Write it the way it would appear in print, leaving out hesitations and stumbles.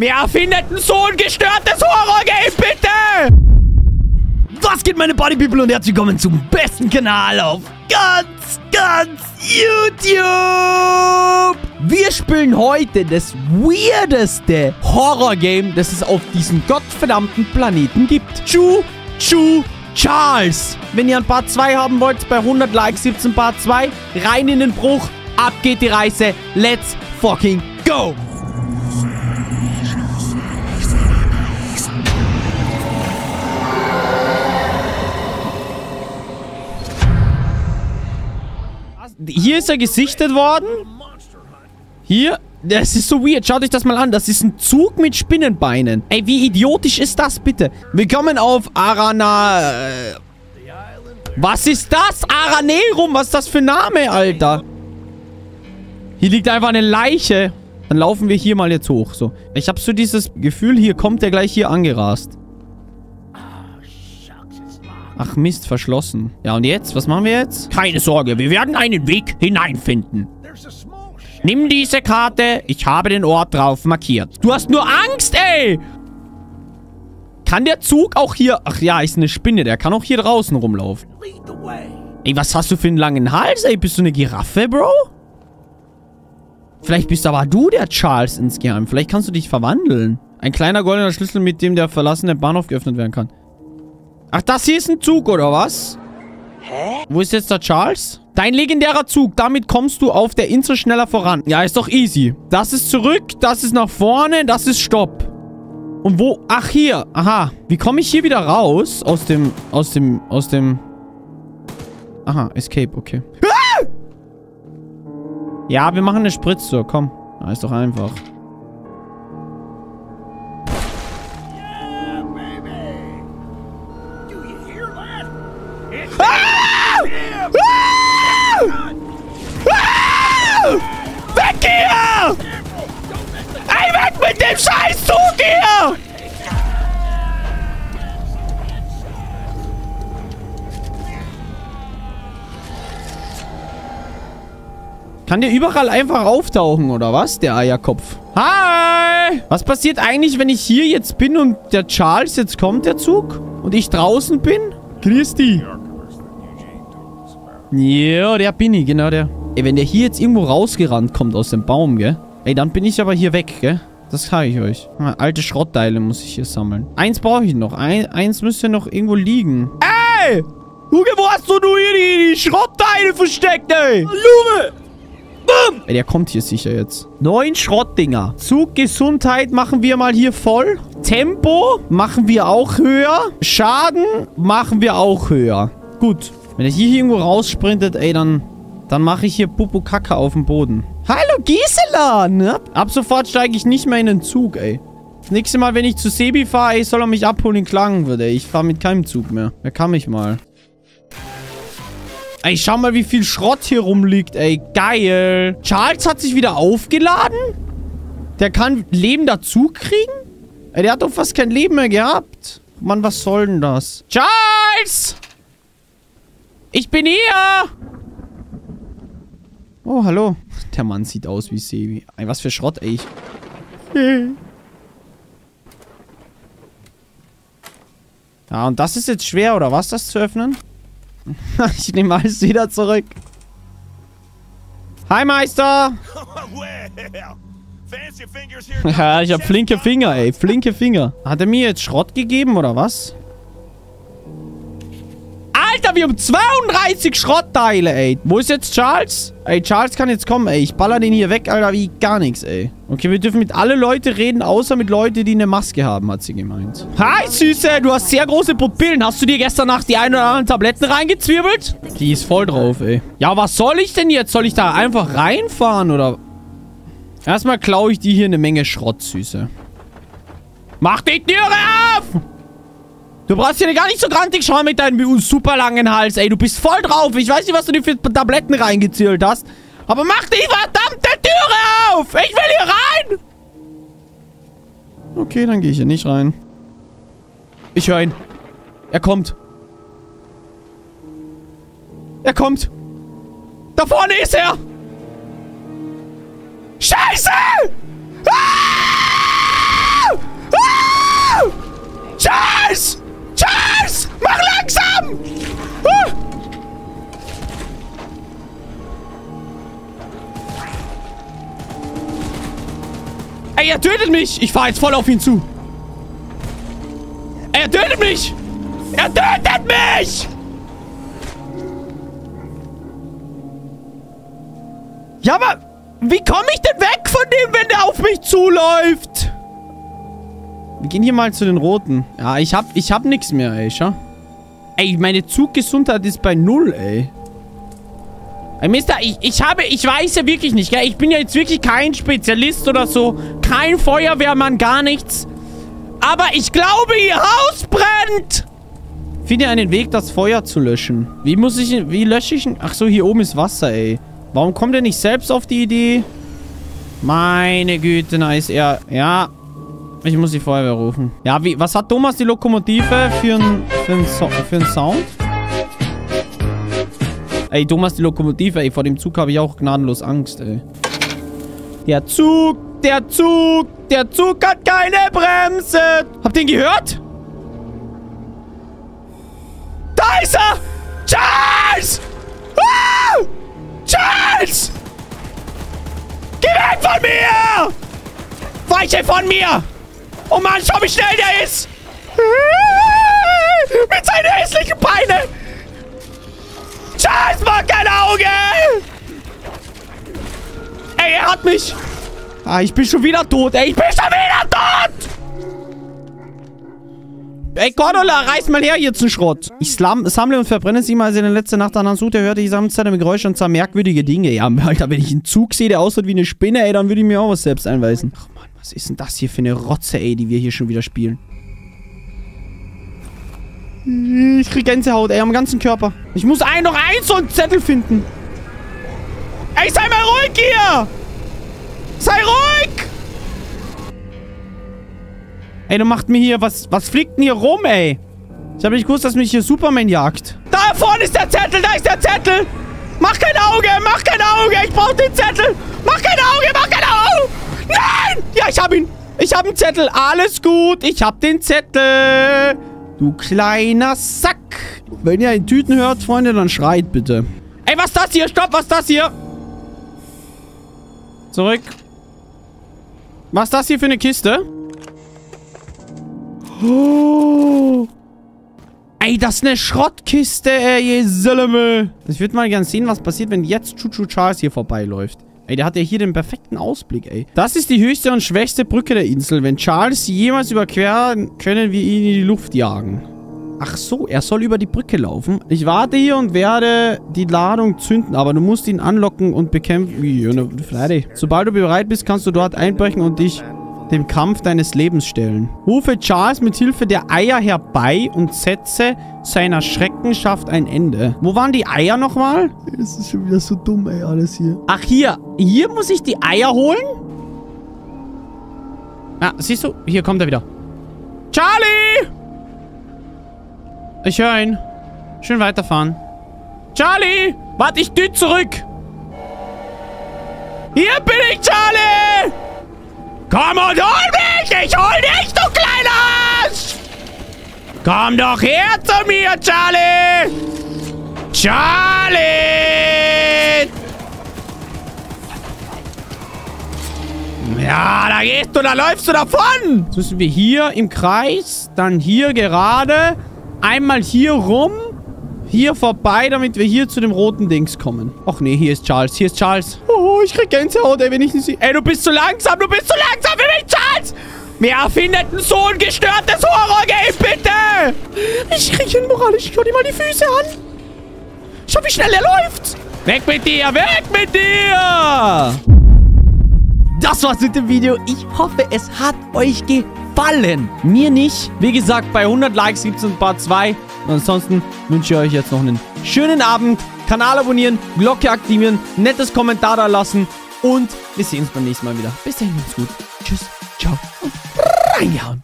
Mir erfindet so ein gestörtes Horror-Game, bitte! Was geht, meine Bodypeople, und herzlich willkommen zum besten Kanal auf ganz YouTube! Wir spielen heute das weirdeste Horror-Game, das es auf diesem gottverdammten Planeten gibt. Choo Choo Charles! Wenn ihr ein Part 2 haben wollt, bei 100 Likes gibt's ein Part 2. Rein in den Bruch, ab geht die Reise. Let's fucking go! Hier ist er gesichtet worden. Hier. Das ist so weird. Schaut euch das mal an. Das ist ein Zug mit Spinnenbeinen. Ey, wie idiotisch ist das bitte? Wir kommen auf Arana... Was ist das? Aranerum. Was ist das für ein Name, Alter? Hier liegt einfach eine Leiche. Dann laufen wir hier mal jetzt hoch. So. Ich habe so dieses Gefühl, hier kommt der gleich hier angerast. Ach Mist, verschlossen. Ja, und jetzt? Was machen wir jetzt? Keine Sorge, wir werden einen Weg hineinfinden. Nimm diese Karte. Ich habe den Ort drauf markiert. Du hast nur Angst, ey! Kann der Zug auch hier... Ach ja, ist eine Spinne. Der kann auch hier draußen rumlaufen. Ey, was hast du für einen langen Hals, ey? Bist du eine Giraffe, Bro? Vielleicht bist aber du der Charles insgeheim. Vielleicht kannst du dich verwandeln. Ein kleiner goldener Schlüssel, mit dem der verlassene Bahnhof geöffnet werden kann. Ach, das hier ist ein Zug, oder was? Hä? Wo ist jetzt der Charles? Dein legendärer Zug. Damit kommst du auf der Insel schneller voran. Ja, ist doch easy. Das ist zurück, das ist nach vorne, das ist Stopp. Und wo? Ach, hier. Aha. Wie komme ich hier wieder raus? Aha, Escape, okay. Ah! Ja, wir machen eine Spritztour, komm. Ja, ist doch einfach. Kann der überall einfach auftauchen, oder was? Der Eierkopf. Hi! Was passiert eigentlich, wenn ich hier jetzt bin und der Charles jetzt kommt, der Zug? Und ich draußen bin? Christi. Ja, der bin ich, genau der. Ey, wenn der hier jetzt irgendwo rausgerannt kommt aus dem Baum, gell? Ey, dann bin ich aber hier weg, gell? Das sage ich euch. Alte Schrottteile muss ich hier sammeln. Eins brauche ich noch. Eins müsste noch irgendwo liegen. Ey! Hugo, wo hast du hier die Schrottteile versteckt, ey? Junge! Boom! Ey, der kommt hier sicher jetzt. 9 Schrottdinger. Zuggesundheit machen wir mal hier voll. Tempo machen wir auch höher. Schaden machen wir auch höher. Gut. Wenn er hier irgendwo raussprintet, ey, dann mache ich hier Pupu-Kacke auf dem Boden. Hallo Gisela, ne? Ab sofort steige ich nicht mehr in den Zug, ey. Das nächste Mal, wenn ich zu Sebi fahre, ey, soll er mich abholen in Klagenfurt, ey. Ich fahre mit keinem Zug mehr. Wer kann mich mal? Ey, schau mal, wie viel Schrott hier rumliegt, ey. Geil. Charles hat sich wieder aufgeladen? Der kann Leben dazu kriegen? Ey, der hat doch fast kein Leben mehr gehabt. Mann, was soll denn das? Charles! Ich bin hier! Oh, hallo. Der Mann sieht aus wie Sebi. Ey, was für Schrott, ey. Ja, und das ist jetzt schwer, oder was, das zu öffnen? Ich nehme alles wieder zurück. Hi, Meister! Ja, ich hab flinke Finger, ey. Flinke Finger. Hat er mir jetzt Schrott gegeben, oder was? Alter, wir haben 32 Schrottteile, ey. Wo ist jetzt Charles? Ey, Charles kann jetzt kommen, ey. Ich baller den hier weg, Alter, wie gar nichts, ey. Okay, wir dürfen mit alle Leute reden, außer mit Leuten, die eine Maske haben, hat sie gemeint. Hi, Süße, du hast sehr große Pupillen. Hast du dir gestern Nacht die ein oder anderen Tabletten reingezwirbelt? Die ist voll drauf, ey. Ja, was soll ich denn jetzt? Soll ich da einfach reinfahren, oder? Erstmal klaue ich dir hier eine Menge Schrott, Süße. Mach die Türe auf! Du brauchst ja gar nicht so grantig schauen mit deinem super langen Hals, ey. Du bist voll drauf. Ich weiß nicht, was du dir für Tabletten reingezählt hast. Aber mach die verdammte Türe auf! Ich will hier rein! Okay, dann gehe ich hier nicht rein. Ich höre ihn. Er kommt. Er kommt. Da vorne ist er! Scheiße! Ah! Ey, er tötet mich. Ich fahre jetzt voll auf ihn zu. Er tötet mich. Er tötet mich. Ja, aber wie komme ich denn weg von dem, wenn der auf mich zuläuft? Wir gehen hier mal zu den Roten. Ja, ich hab nichts mehr, ey. Schau. Ey, meine Zuggesundheit ist bei null, ey. Ey, Mister, ich weiß ja wirklich nicht, gell? Ich bin ja jetzt wirklich kein Spezialist oder so. Kein Feuerwehrmann, gar nichts. Aber ich glaube, ihr Haus brennt. Finde einen Weg, das Feuer zu löschen. Wie lösche ich ihn? Ach so, hier oben ist Wasser, ey. Warum kommt er nicht selbst auf die Idee? Meine Güte, na ist er... Ja, ich muss die Feuerwehr rufen. Ja, was hat Thomas die Lokomotive für einen Sound? Ey, Thomas die Lokomotive, ey. Vor dem Zug habe ich auch gnadenlos Angst, ey. Der Zug hat keine Bremse. Habt ihr ihn gehört? Da ist er! Charles! Ah! Charles! Geh weg von mir! Weiche von mir! Oh Mann, schau, wie schnell der ist! Mit seinen hässlichen Beinen! Charles, mach kein Auge! Ey, er hat mich! Ah, ich bin schon wieder tot, ey! Ich bin schon wieder tot! Ey, Cordula, reiß mal her hier zum Schrott! Ich sammle und verbrenne sie mal, als er in der letzten Nacht danach suchte, hörte ich samstags im Geräusch und sah merkwürdige Dinge. Ja, Alter, wenn ich einen Zug sehe, der aussieht wie eine Spinne, ey, dann würde ich mir auch was selbst einweisen. Ach, Mann. Was ist denn das hier für eine Rotze, ey, die wir hier schon wieder spielen? Ich krieg Gänsehaut, ey, am ganzen Körper. Ich muss noch einen so einen Zettel finden. Ey, sei mal ruhig hier! Sei ruhig! Ey, du machst mir hier... Was fliegt denn hier rum, ey? Ich hab nicht gewusst, dass mich hier Superman jagt. Da vorne ist der Zettel, da ist der Zettel! Mach kein Auge, mach kein Auge! Ich brauch den Zettel! Mach kein Auge, mach kein Auge! Nein! Ja, ich hab ihn. Ich hab einen Zettel. Alles gut. Ich hab den Zettel. Du kleiner Sack. Wenn ihr einen Tüten hört, Freunde, dann schreit bitte. Ey, was ist das hier? Stopp, was ist das hier? Zurück. Was ist das hier für eine Kiste? Oh. Ey, das ist eine Schrottkiste, ey, ihr Sölleme. Ich würde mal gern sehen, was passiert, wenn jetzt Choo Choo Charles hier vorbeiläuft. Ey, der hat ja hier den perfekten Ausblick, ey. Das ist die höchste und schwächste Brücke der Insel. Wenn Charles sie jemals überqueren, können wir ihn in die Luft jagen. Ach so, er soll über die Brücke laufen. Ich warte hier und werde die Ladung zünden, aber du musst ihn anlocken und bekämpfen. Sobald du bereit bist, kannst du dort einbrechen und dich dem Kampf deines Lebens stellen. Rufe Charles mit Hilfe der Eier herbei und setze seiner Schreckenschaft ein Ende. Wo waren die Eier nochmal? Das ist schon wieder so dumm, ey, alles hier. Ach, hier. Hier muss ich die Eier holen? Ah, siehst du? Hier kommt er wieder. Charlie! Ich höre ihn. Schön weiterfahren. Charlie! Warte, ich düt zurück! Hier bin ich, Charlie! Komm und hol mich! Ich hol dich, du kleiner Arsch! Komm doch her zu mir, Charlie! Charlie! Ja, da gehst du, da läufst du davon! Jetzt müssen wir hier im Kreis, dann hier gerade, einmal hier rum, hier vorbei, damit wir hier zu dem roten Dings kommen. Och nee, hier ist Charles, hier ist Charles. Oh, ich krieg Gänsehaut, ey, wenn ich nicht sehe. Ey, du bist zu langsam für mich, Charles! Wer erfindet denn so ein gestörtes Horror-Game, bitte? Ich krieg ihn moralisch, ich schau dir mal die Füße an. Schau, wie schnell er läuft. Weg mit dir, weg mit dir! Das war's mit dem Video. Ich hoffe, es hat euch gefallen. Mir nicht. Wie gesagt, bei 100 Likes gibt's ein Part 2. Und ansonsten wünsche ich euch jetzt noch einen schönen Abend. Kanal abonnieren, Glocke aktivieren, nettes Kommentar da lassen. Und wir sehen uns beim nächsten Mal wieder. Bis dahin, macht's gut. Tschüss, ciao und reingehauen.